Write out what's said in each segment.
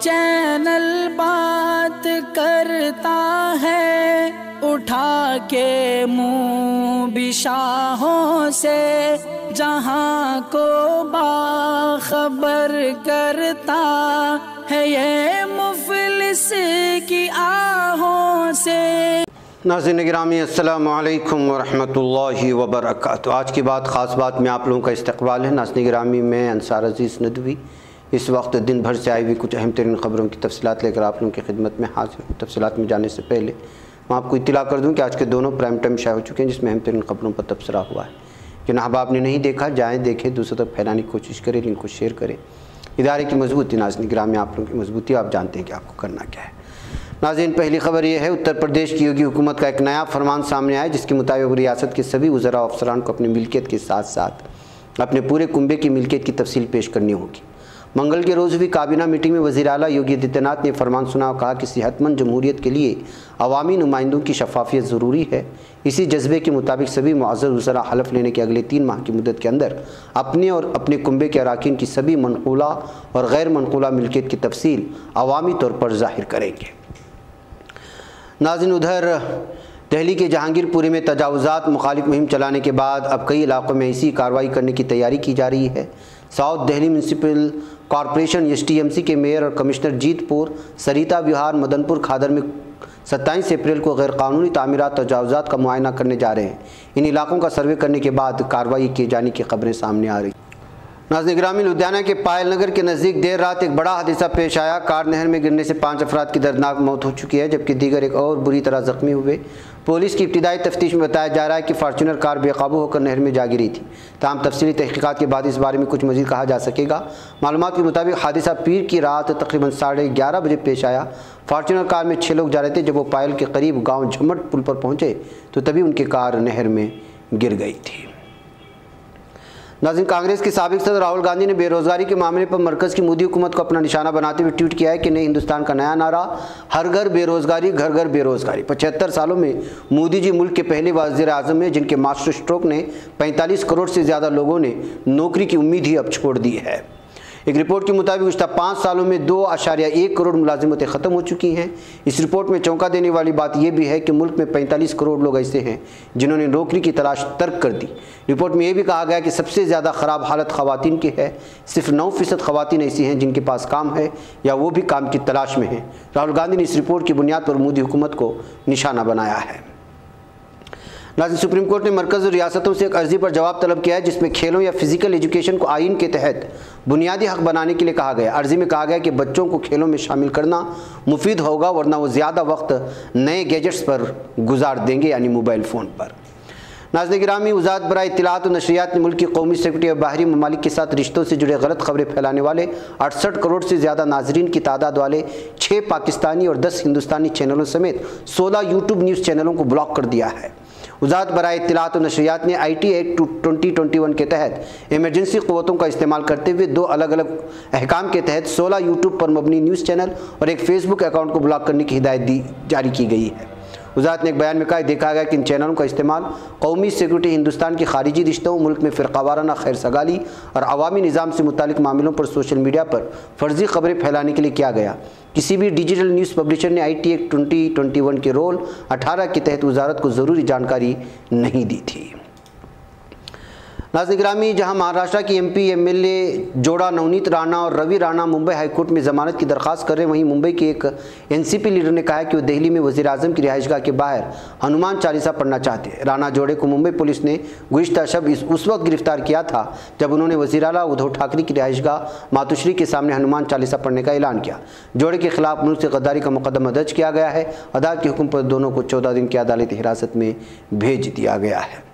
Channel बात करता है उठा के मुंह बिशाहों से, जहां को बाखबर करता है ये मुफलिस की आहों से। नाज़रीन गिरामी अस्सलाम वालेकुम वरहमतुल्लाहि वबरकातुहू। आज की बात ख़ास बात में आप लोगों का इस्तकबाल है। नाज़रीन गिरामी में अंसार अजीज़ नदवी इस वक्त दिन भर से आई हुई कुछ अहम तरीन ख़बरों की तफसीलात लेकर आप लोगों की खिदमत में हाजिर हूं। तफसीलात में जाने से पहले मैं आपको इतला कर दूं कि आज के दोनों प्राइम टाइम शाये हो चुके हैं जिसमें अहम तरीन ख़बरों पर तबसरा हुआ है। जनाब आपने नहीं देखा, जाएँ देखें, दूसरों तक फैलाने की कोशिश करें, लिंक को शेयर करें। इदारे की मजबूती, नाज़रीन गिरामी आप लोगों की मजबूती, आप जानते हैं कि आपको करना क्या है। नाज़रीन पहली ख़बर यह है, उत्तर प्रदेश की योगी हुकूमत का एक नया फरमान सामने आया जिसके मुताबिक रियासत के सभी वज़रा अफसरान को अपनी मिल्कियत के साथ साथ अपने पूरे कुंबे की मिल्कियत की तफसील पेश करनी होगी। मंगल के रोज़ हुई काबीना मीटिंग में वज़ीर आला योगी आदित्यनाथ ने फरमान सुना और कहा कि सेहतमंद जमहूरियत के लिए अवामी नुमाइंदों की शफाफियत ज़रूरी है। इसी जज्बे के मुताबिक सभी मुअज़्ज़र वज़रा हलफ लेने के अगले 3 माह की मुद्दत के अंदर अपने और अपने कुंबे के अराकीन की सभी मनकूला और गैर मनकूला मिल्कियत की तफसील अवामी तौर पर ज़ाहिर करेंगे। नाज़रीन उधर दिल्ली के जहांगीरपुरी में तजावुज़ात मुखालिफ मुहिम चलाने के बाद अब कई इलाक़ों में ऐसी कार्रवाई करने की तैयारी की जा रही है। South Delhi municipal corporation STMC के मेयर और कमिश्नर जीतपुर, सरिता विहार, मदनपुर खादर में 27 अप्रैल को गैरकानूनी तामीरात तजावुज़ात का मुआयना करने जा रहे हैं। इन इलाक़ों का सर्वे करने के बाद कार्रवाई किए जाने की खबरें सामने आ रही। नाज़रीन गिरामी लुधियाना के पायल नगर के नज़दीक देर रात एक बड़ा हादसा पेश आया। कार नहर में गिरने से 5 अफराद की दर्दनाक मौत हो चुकी है जबकि दीगर एक और बुरी तरह ज़ख्मी हुए। पुलिस की इब्तिदाई तफ्तीश में बताया जा रहा है कि फार्चूनर कार बेकाबू होकर नहर में जा गिरी थी। तमाम तफसीली तहकीक़ात के बाद इस बारे में कुछ मज़ीद कहा जा सकेगा। मालूमात के मुताबिक हादसा पीर की रात तकरीबन 11:30 बजे पेश आया। फार्चूनर कार में 6 लोग जा रहे थे। जब वो पायल के करीब गाँव झमट पुल पर पहुँचे तो तभी उनकी कार नहर में गिर गई थी। नाज़रीन कांग्रेस के साबिक सदर राहुल गांधी ने बेरोज़गारी के मामले पर मरकज़ की मोदी हुकूमत को अपना निशाना बनाते हुए ट्वीट किया है कि नए हिंदुस्तान का नया नारा हर घर बेरोज़गारी, घर घर बेरोज़गारी। 75 सालों में मोदी जी मुल्क के पहले वज़ीर-ए-आज़म हैं जिनके मास्टर स्ट्रोक ने 45 करोड़ से ज़्यादा लोगों ने नौकरी की उम्मीद ही अब छोड़ दी है। एक रिपोर्ट के मुताबिक पिछले 5 सालों में 2.1 करोड़ मुलाजिमतें ख़त्म हो चुकी हैं। इस रिपोर्ट में चौंका देने वाली बात यह भी है कि मुल्क में 45 करोड़ लोग ऐसे हैं जिन्होंने नौकरी की तलाश तर्क कर दी। रिपोर्ट में यह भी कहा गया कि सबसे ज़्यादा ख़राब हालत ख़वातीन की है। सिर्फ 9% ख़वातीन ऐसी हैं जिनके पास काम है या वो भी काम की तलाश में हैं। राहुल गांधी ने इस रिपोर्ट की बुनियाद पर मोदी हुकूमत को निशाना बनाया है। नाज़रीन सुप्रीम कोर्ट ने मरकज़ और रियासतों से एक अर्जी पर जवाब तलब किया है जिसमें खेलों या फिजिकल एजुकेशन को आइन के तहत बुनियादी हक़ बनाने के लिए कहा गया। अर्जी में कहा गया कि बच्चों को खेलों में शामिल करना मुफीद होगा वरना वो ज़्यादा वक्त नए गैजेट्स पर गुजार देंगे यानी मोबाइल फ़ोन पर। नाज़रीन गिरामी वज़ारत बराए इत्तलाआत व नशरियात ने मुल्क की कौमी सेक्रेटरी और बाहरी ममालिक के साथ रिश्तों से जुड़े गलत खबरें फैलाने वाले 68 करोड़ से ज़्यादा नाजरीन की तादाद वाले 6 पाकिस्तानी और 10 हिंदुस्तानी चैनलों समेत 16 यूट्यूब न्यूज़ चैनलों को ब्लॉक कर दिया है। वज़ारत बराए इत्तलाआत व नशरियात ने IT Act 2021 के तहत इमरजेंसी क़ुव्वतों का इस्तेमाल करते हुए 2 अलग अलग अहकाम के तहत 16 यूट्यूब पर मबनी न्यूज़ चैनल और एक फ़ेसबुक अकाउंट को ब्लॉक करने की हिदायत जारी की गई है। वज़ारत ने एक बयान में कहा देखा गया कि इन चैनलों का इस्तेमाल कौमी सिक्योरिटी, हिंदुस्तान के खारिजी रिश्तों, मुल्क में फ़िरकावाराना खैर सगाली और अवामी निज़ाम से मुतालिक मामलों पर सोशल मीडिया पर फर्जी खबरें फैलाने के लिए किया गया। किसी भी डिजिटल न्यूज़ पब्लिशर ने IT Act 2021 के रोल 18 के तहत वज़ारत को ज़रूरी जानकारी नहीं दी थी। नाज़रीन गिरामी जहां महाराष्ट्र की MP MLA जोड़ा नवनीत राणा और रवि राणा मुंबई हाईकोर्ट में ज़मानत की दरख्वास्त कर रहे हैं, वहीं मुंबई के एक NCP लीडर ने कहा है कि वो दिल्ली में वज़ीर-ए-आज़म की रिहाइशगाह के बाहर हनुमान चालीसा पढ़ना चाहते हैं। राणा जोड़े को मुंबई पुलिस ने गुज़िश्ता शब उस वक्त गिरफ्तार किया था जब उन्होंने वज़ीर आला उद्धव ठाकरे की रिहाइशगाह मातुश्री के सामने हनुमान चालीसा पढ़ने का ऐलान किया। जोड़े के खिलाफ मुल्क से गद्दारी का मुकदमा दर्ज किया गया है। अदालत के हुक्म पर दोनों को 14 दिन की अदालती हिरासत में भेज दिया गया है।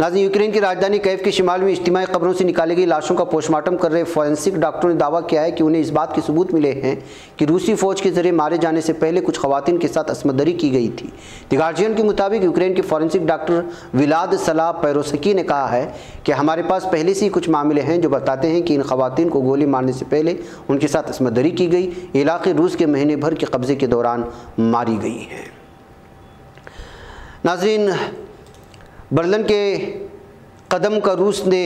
नाज़रीन यूक्रेन की राजधानी कीव के शिमाल में इज्तिमाई कब्रों से निकाली गई लाशों का पोस्टमार्टम कर रहे फॉरेंसिक डॉक्टरों ने दावा किया है कि उन्हें इस बात के सबूत मिले हैं कि रूसी फौज के जरिए मारे जाने से पहले कुछ खवातीन के साथ असमदरी की गई थी। द गार्जियन के मुताबिक यूक्रेन के फॉरेंसिक डॉक्टर व्लादिस्लाव पैरोसकी ने कहा है कि हमारे पास पहले से ही कुछ मामले हैं जो बताते हैं कि इन खवातीन को गोली मारने से पहले उनके साथ असमदरी की गई। इलाके रूस के महीने भर के कब्जे के दौरान मारी गई हैं। नाज़रीन बर्लिन के कदम का रूस ने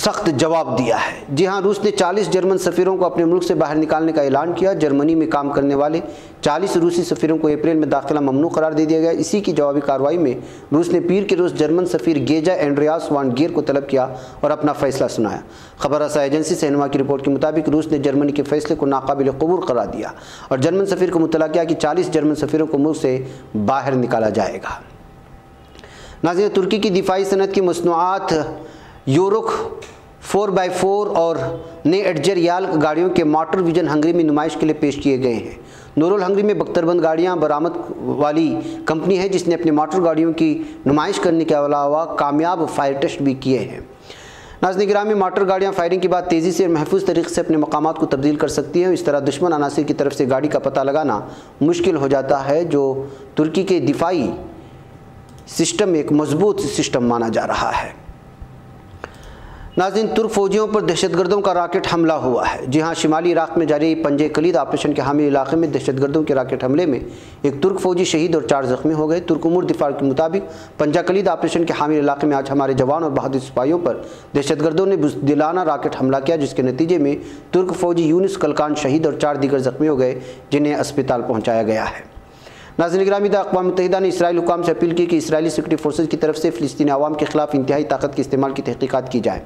सख्त जवाब दिया है। जी हाँ, रूस ने 40 जर्मन सफ़ीरों को अपने मुल्क से बाहर निकालने का ऐलान किया। जर्मनी में काम करने वाले 40 रूसी सफ़ीरों को अप्रैल में दाखिला ममनू करार दे दिया गया। इसी की जवाबी कार्रवाई में रूस ने पीर के रोज़ जर्मन सफ़ीर गेजा एंड्रियास वांगेर को तलब किया और अपना फ़ैसला सुनाया। खबर रसा एजेंसी सहनुमा की रिपोर्ट के मुताबिक रूस ने जर्मनी के फैसले को नाकाबिल कबूल करार दिया और जर्मन सफ़ीर को मुतला किया कि 40 जर्मन सफ़ीरों को मुल्क से बाहर निकाला जाएगा। नाज़रीन, तुर्की की दिफाई सनत की मसनूआत यूरोख 4x4 और नए एडजरियाल गाड़ियों के मोटर विजन हंगरी में नुमाइश के लिए पेश किए गए हैं। नोरल हंगरी में बख्तरबंद गाड़ियां बरामद वाली कंपनी है जिसने अपने मोटर गाड़ियों की नुमाइश करने के अलावा कामयाब फायर टेस्ट भी किए हैं। नाज़रीन किराम, मोटर गाड़ियाँ फायरिंग के बाद तेज़ी से और महफूज तरीके से अपने मकामात को तब्दील कर सकती है। इस तरह दुश्मन अनासर की तरफ से गाड़ी का पता लगाना मुश्किल हो जाता है, जो तुर्की के दिफाई सिस्टम एक मजबूत सिस्टम माना जा रहा है। नाज़रीन, तुर्क फौजियों पर दहशतगर्दों का राकेट हमला हुआ है। जी हाँ, शिमाली इराक़ में जारी पंजे कलीद ऑपरेशन के हामी इलाके में दहशतगर्दों के राकेट हमले में एक तुर्क फौजी शहीद और 4 जख्मी हो गए। तुर्क उमूर दिफा के मुताबिक पंजा कलीद ऑपरेशन के हामी इलाके में आज हमारे जवान और बहादुर सिपाहियों पर दहशतगर्दों ने बुज़दिलाना राकेट हमला किया, जिसके नतीजे में तुर्क फौजी यूनिस कलकान शहीद और 4 दीगर जख्मी हो गए, जिन्हें अस्पताल पहुँचाया गया है। नाज़रीन गिरामी, अक़वाम मुत्तहिदा ने इसराइल हुकाम से अपील की कि इसराइली सिक्योरिटी फोर्सेज की तरफ से फ़िलिस्तीनी आवाम के खिलाफ इंतहाई ताकत के इस्तेमाल की तहक़ीक़ात की जाए।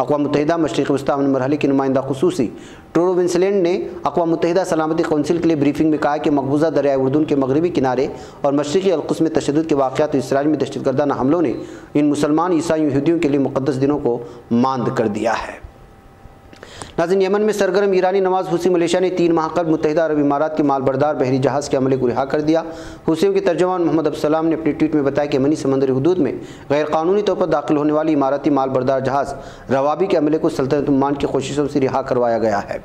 अक़वाम मुत्तहिदा मशरिक़ वस्ती अमन मरहले के नुमाइंदा ख़ुसूसी ट्रो वेन्सलैंड ने अक़वाम मुत्तहिदा सलामती कौंसिल के लिए ब्रीफिंग में कहा कि मकबूजा दरियाए उर्दून के मगरबी किनारे और मशरिक़ी अलक़ुद्स में तशद्दुद के वाक़ियात, इसराइल में दहशतगर्दाना हमलों ने इन मुसलमान ईसाई यहूदियों के लिए मुक़द्दस दिनों को मांद कर दिया है। नाज़रीन, यमन में सरगर्म ईरानी नवाज़ हुसी मलेशिया ने 3 माह कबल मुत्तहिदा अरब इमारात के मालबरदार बहरी जहाज़ के हमले को रिहा कर दिया। हुसियों के तर्जुमान मोहम्मद अब्दुलसलाम ने अपने ट्वीट में बताया कि यमनी समंदरी हदूद में गैर कानूनी तौर पर दाखिल होने वाली इमाराती मालबरदार जहाज़ रवाबी के हमले को सल्तनत ओमान की कोशिशों से रिहा करवाया गया है।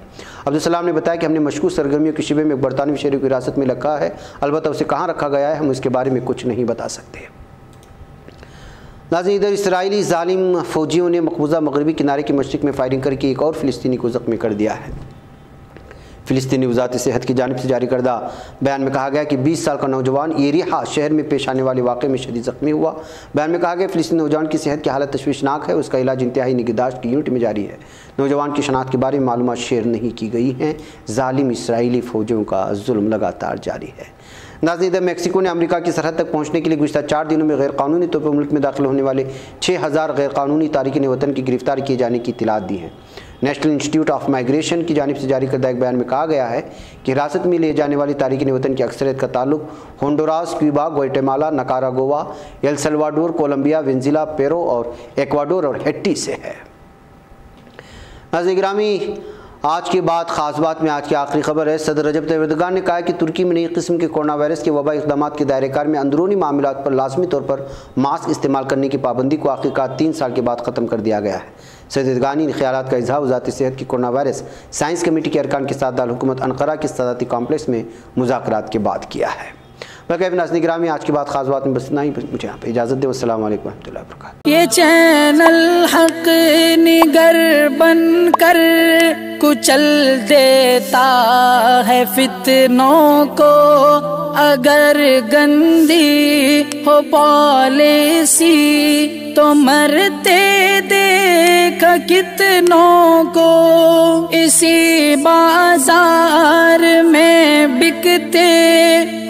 अब्दुलसलाम ने बताया कि हमने मशकूक सरगर्मियों के शिबे में बरतानवी शहरी को हिरासत में रखा है, अलबत्ता उसे कहाँ रखा गया है हम इसके बारे में कुछ नहीं बता सकते। नाज़रीन, इधर इसराइली जालिम फ़ौजियों ने मकबूजा मगरबी किनारे के मशरिक़ में फायरिंग करके एक और फ़िलिस्तीनी को ज़ख्मी कर दिया है। फ़िलिस्तीनी वज़ारत सेहत की जानिब से जारी करदा बयान में कहा गया कि 20 साल का नौजवान येरिहा शहर में पेश आने वाले वाक़े में शदीद ज़ख्मी हुआ। बयान में कहा गया फ़िलिस्तीनी नौजवान की सेहत की हालत तशवीशनाक है, उसका इलाज इंतहाई निगहदाश्त की यूनिट में जारी है। नौजवान की शनाख्त के बारे में मालूमात शेयर नहीं की गई हैं। जालिम इसराइली फ़ौजियों का जुल्म लगातार जारी है। नाज़रीन, मेक्सिको ने अमेरिका की सरहद तक पहुंचने के लिए गुज़श्ता 4 दिनों में गैरकानूनी तौर पर मुल्क में दाखिल होने वाले 6000 गैरकानूनी तारिकीन वतन की गिरफ्तार किए जाने की इतलात दी है। नेशनल इंस्टीट्यूट ऑफ माइग्रेशन की जानिब से जारी करदा एक बयान में कहा गया है कि हिरासत में लिए जाने वाली तारिकीन वतन की अक्सरियत का ताल्लुक Honduras, Cuba, Guatemala, Nicaragua, El Salvador, Colombia, Venezuela, Peru और इक्वाडोर और हैटी से है। नाज़रीन गिरामी, आज के बाद ख़ास बात में आज की आखिरी खबर है। सदर रजब तैयब एर्दोगान ने कहा कि तुर्की में नई किस्म के कोरोना वायरस के वबा इक़दाम के दायरे कार में अंदरूनी मामलों पर लाजमी तौर पर मास्क इस्तेमाल करने की पाबंदी को आखिरकार 3 साल के बाद ख़त्म कर दिया गया है। सदर एर्दोगान इन ख्यालात का इजहार वज़ारत सेहत की कोरोना वायरस साइंस कमेटी के अरकान के साथ दारकूमत अनकरा के सदारती कॉम्प्लेक्स में मुज़ाकरात के बाद किया है। बाकी नाज़रीन गिरामी, आज के बाद ख़ास बात में बस इतना ही। मुझे यहाँ पर इजाज़त दें। अस्सलाम वालेकुम रहमतुल्लाह व बरकातहू। ये चैनल हक़ निगर बन कर कुचल देता है फितनों को, अगर गंदी हो पॉलिसी तो मरते देखा कितनों को। इसी बाजार में बिकते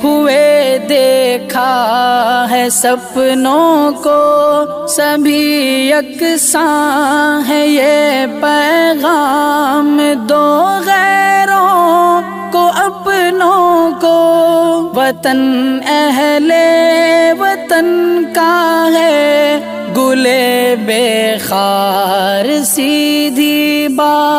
हुए देखा है सपनों को, सभी यकसां है ये पैगाम दो गैरों को अपनों को। वतन अहले वतन का है गुले बेखार सीधी बात।